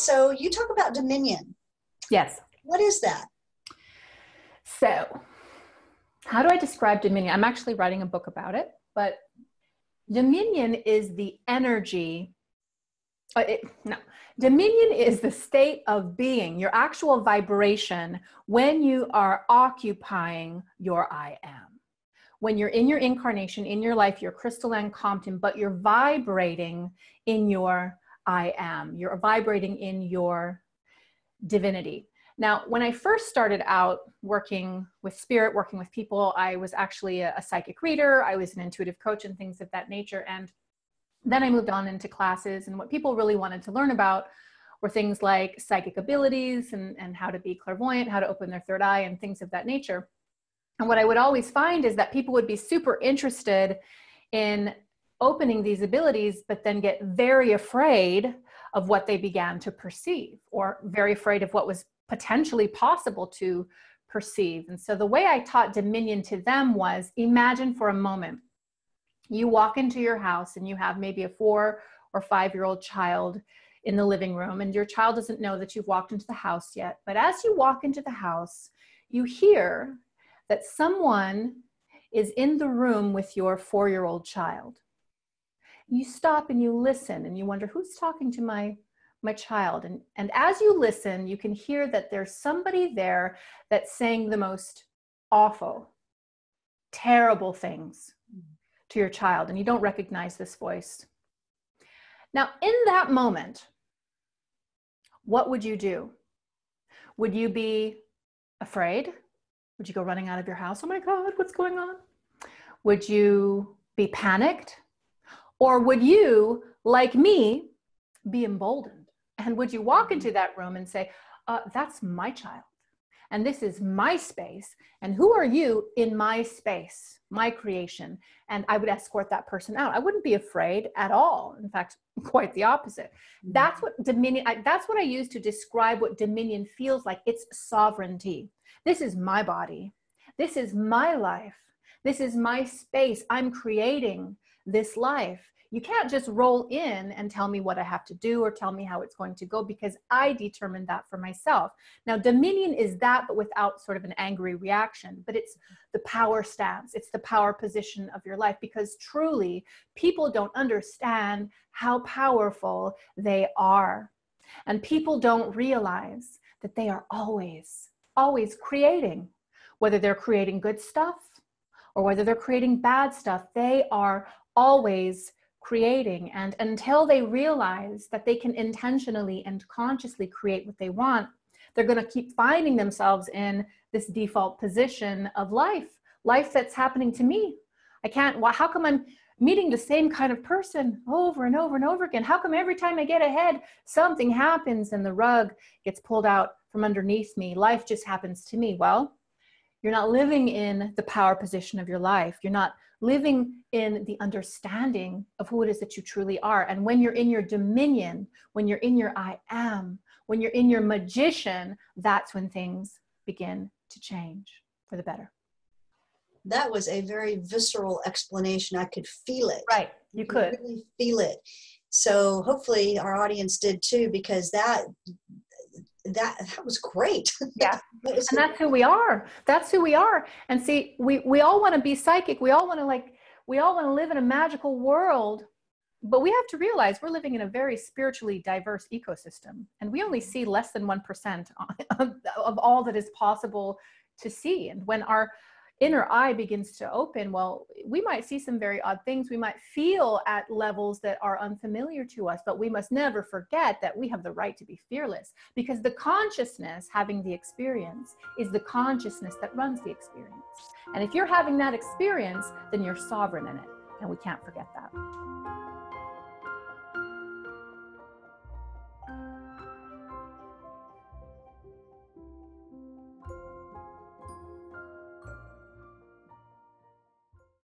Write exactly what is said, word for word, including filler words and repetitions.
So you talk about Dominion. Yes. What is that? So how do I describe Dominion? I'm actually writing a book about it, but Dominion is the energy. Uh, it, no, Dominion is the state of being, your actual vibration when you are occupying your I am. When you're in your incarnation, in your life, you're Crystal Anne Compton, but you're vibrating in your I am. You're vibrating in your divinity. Now, when I first started out working with spirit, working with people, I was actually a, a psychic reader. I was an intuitive coach and things of that nature. And then I moved on into classes, and what people really wanted to learn about were things like psychic abilities and, and how to be clairvoyant, how to open their third eye and things of that nature. And what I would always find is that people would be super interested in opening these abilities, but then get very afraid of what they began to perceive, or very afraid of what was potentially possible to perceive. And so the way I taught Dominion to them was, imagine for a moment, you walk into your house and you have maybe a four or five-year-old child in the living room, and your child doesn't know that you've walked into the house yet. But as you walk into the house, you hear that someone is in the room with your four-year-old child. You stop and you listen and you wonder, who's talking to my, my child? And, and as you listen, you can hear that there's somebody there that's saying the most awful, terrible things to your child, and you don't recognize this voice. Now, in that moment, what would you do? Would you be afraid? Would you go running out of your house? Oh my God, what's going on? Would you be panicked? Or would you, like me, be emboldened? And would you walk into that room and say, uh, that's my child, and this is my space, and who are you in my space, my creation? And I would escort that person out. I wouldn't be afraid at all. In fact, quite the opposite. That's what Dominion, I, that's what I use to describe what Dominion feels like. It's sovereignty. This is my body. This is my life. This is my space. I'm creating this life. You can't just roll in and tell me what I have to do or tell me how it's going to go, because I determined that for myself. Now, Dominion is that, but without sort of an angry reaction, but it's the power stance. It's the power position of your life, because truly people don't understand how powerful they are. And people don't realize that they are always, always creating, whether they're creating good stuff or whether they're creating bad stuff, they are always creating. And until they realize that they can intentionally and consciously create what they want, they're going to keep finding themselves in this default position of life, life that's happening to me. I can't, well, how come I'm meeting the same kind of person over and over and over again? How come every time I get ahead, something happens and the rug gets pulled out from underneath me? Life just happens to me. Well, you're not living in the power position of your life. You're not living in the understanding of who it is that you truly are. And when you're in your Dominion, when you're in your I am, when you're in your magician, that's when things begin to change for the better. That was a very visceral explanation. I could feel it. Right, you could. I could really feel it. So hopefully our audience did too, because that, That, that was great. Yeah. that was and that's who we are. That's who we are. And see, we, we all want to be psychic. We all want to like, we all want to live in a magical world, but we have to realize we're living in a very spiritually diverse ecosystem. And we only see less than one percent of, of all that is possible to see. And when our inner eye begins to open, well, we might see some very odd things. We might feel at levels that are unfamiliar to us, but we must never forget that we have the right to be fearless, because the consciousness having the experience is the consciousness that runs the experience. And if you're having that experience, then you're sovereign in it. And we can't forget that.